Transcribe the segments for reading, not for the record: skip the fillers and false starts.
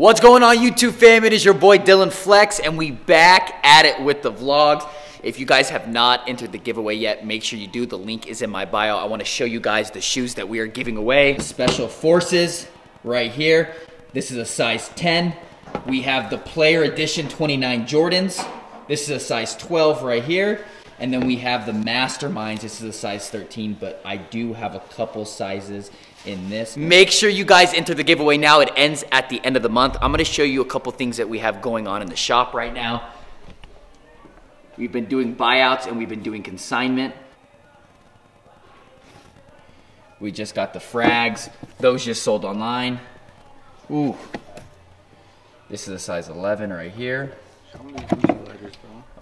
What's going on, YouTube fam? It is your boy Dylan Flex, and we back at it with the vlogs. If you guys have not entered the giveaway yet, make sure you do. The link is in my bio. I want to show you guys the shoes that we are giving away. Special Forces right here. This is a size 10. We have the Player Edition 29 Jordans. This is a size 12 right here. And then we have the Masterminds. This is a size 13, but I do have a couple sizes in this. Make sure you guys enter the giveaway now. It ends at the end of the month. I'm gonna show you a couple things that we have going on in the shop right now. We've been doing buyouts and we've been doing consignment. We just got the frags. Those just sold online. Ooh. This is a size 11 right here.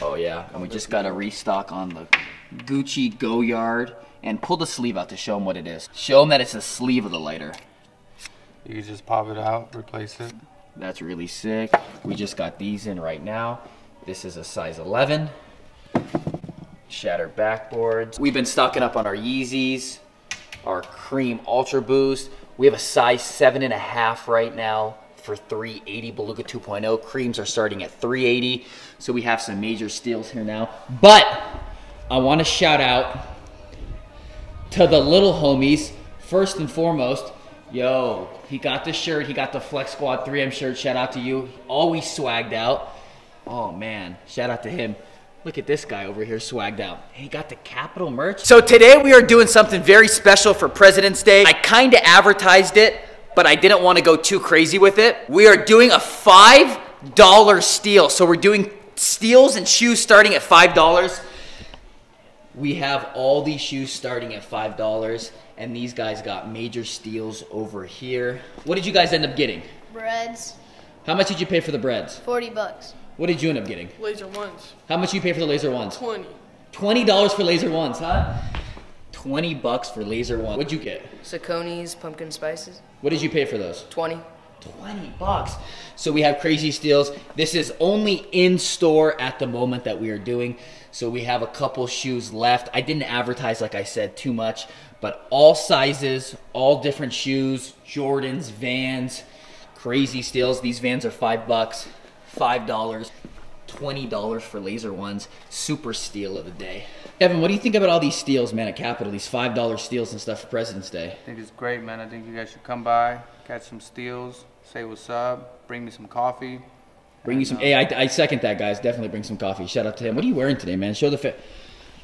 Oh yeah, and we just got a restock on the Gucci Goyard. And pull the sleeve out to show them what it is. Show them that it's the sleeve of the lighter. You can just pop it out, replace it. That's really sick. We just got these in right now. This is a size 11. Shattered backboards. We've been stocking up on our Yeezys, our Cream Ultra Boost. We have a size 7.5 right now for 380 Beluga 2.0. Creams are starting at 380. So we have some major steals here now. But I want to shout out to the little homies, first and foremost. Yo, he got the shirt. He got the Flex Squad 3M shirt. Shout out to you. Always swagged out. Oh, man. Shout out to him. Look at this guy over here swagged out. He got the Capital merch. So today we are doing something very special for President's Day. I kind of advertised it, but I didn't want to go too crazy with it. We are doing a $5 steal. So we're doing steals and shoes starting at $5. We have all these shoes starting at $5, and these guys got major steals over here. What did you guys end up getting? Breads. How much did you pay for the breads? 40 bucks. What did you end up getting? Laser ones. How much did you pay for the laser ones? 20. $20 for laser ones, huh? 20 bucks for laser ones. What'd you get? Cicconi's, pumpkin spices. What did you pay for those? 20. 20 bucks. So we have crazy steals. This is only in store at the moment that we are doing. So we have a couple shoes left. I didn't advertise, like I said, too much, but all sizes, all different shoes, Jordans, Vans, crazy steals. These Vans are $5, $5, $20 for laser ones. Super steal of the day. Kevin, what do you think about all these steals, man, at Capital? These $5 steals and stuff for President's Day? I think it's great, man. I think you guys should come by, catch some steals, say what's up, bring me some coffee. Bring you some, hey, I second that, guys. Definitely bring some coffee. Shout out to him. What are you wearing today, man? Show the fit.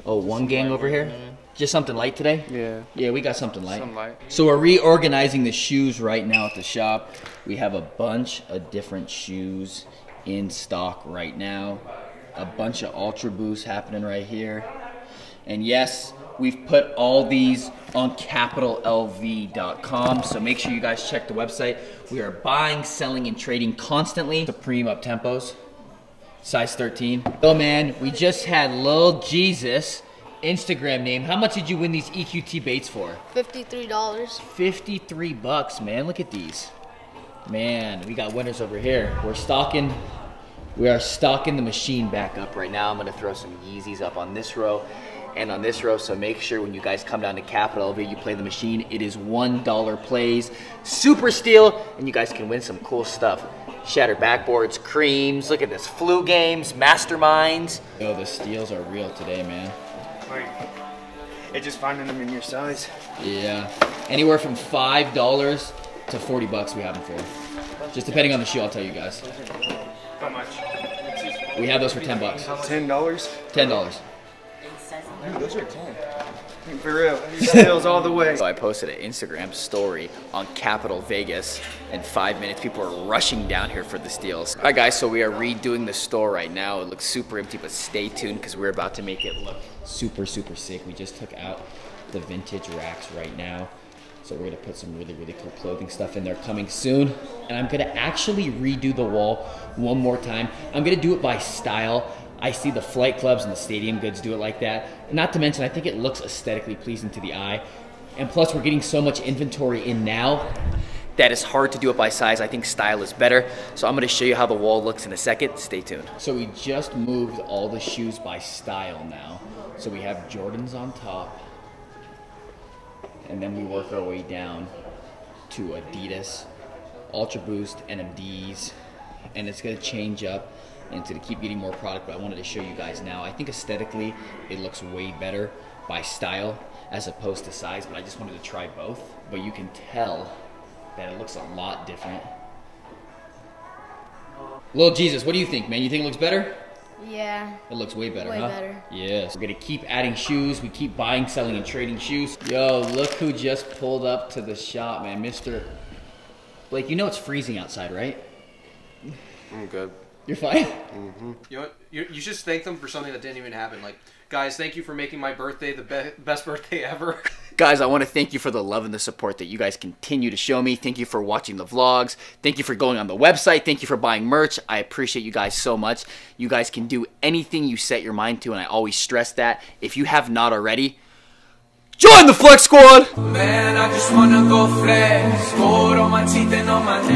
Oh, one gang over here? Man. Just something light today? Yeah. Yeah, we got something light. Something light. So we're reorganizing the shoes right now at the shop. We have a bunch of different shoes in stock right now. A bunch of Ultra Boosts happening right here. And yes, we've put all these on capitallv.com, so make sure you guys check the website. We are buying, selling, and trading constantly. Supreme up-tempos, size 13. Oh man, we just had Lil Jesus, Instagram name. How much did you win these EQT baits for? $53. 53 bucks, man. Look at these. Man, we got winners over here. We are stocking the machine back up right now. I'm gonna throw some Yeezys up on this row and on this row, so make sure when you guys come down to Capital LV, you play the machine. It is $1 plays, super steal, and you guys can win some cool stuff. Shattered backboards, creams, look at this, flu games, masterminds. Yo, the steals are real today, man. Right. It's just finding them in your size. Yeah, anywhere from $5 to 40 bucks we have them for. Just depending on the shoe, I'll tell you guys. How much? We have those for 10 bucks. $10? $10. Dude, those are 10. For real, steals all the way. So I posted an Instagram story on Capital Vegas. In 5 minutes, people are rushing down here for the steals. All right, guys, so we are redoing the store right now. It looks super empty, but stay tuned because we're about to make it look super, super sick. We just took out the vintage racks right now. So we're gonna put some really, really cool clothing stuff in there coming soon. And I'm gonna actually redo the wall one more time. I'm gonna do it by style. I see the flight clubs and the stadium goods do it like that. Not to mention, I think it looks aesthetically pleasing to the eye. And plus, we're getting so much inventory in now that it's hard to do it by size. I think style is better. So I'm gonna show you how the wall looks in a second. Stay tuned. So we just moved all the shoes by style now. So we have Jordans on top, and then we work our way down to Adidas, Ultra Boost, NMDs, and it's gonna change up and it's gonna keep getting more product, but I wanted to show you guys now. I think aesthetically, it looks way better by style as opposed to size, but I just wanted to try both. But you can tell that it looks a lot different. Lil Jesus, what do you think, man? You think it looks better? Yeah. It looks way better, huh? Way better. Yes. We're gonna keep adding shoes. We keep buying, selling, and trading shoes. Yo, look who just pulled up to the shop, man. Mr. Blake, you know it's freezing outside, right? I'm good. You're fine? Mm-hmm. You know what? You should thank them for something that didn't even happen. Like, guys, thank you for making my birthday the best birthday ever. Guys, I want to thank you for the love and the support that you guys continue to show me. Thank you for watching the vlogs. Thank you for going on the website. Thank you for buying merch. I appreciate you guys so much. You guys can do anything you set your mind to, and I always stress that. If you have not already, join the Flex Squad! Man, I just want to go flex. Gold on my teeth and on my neck.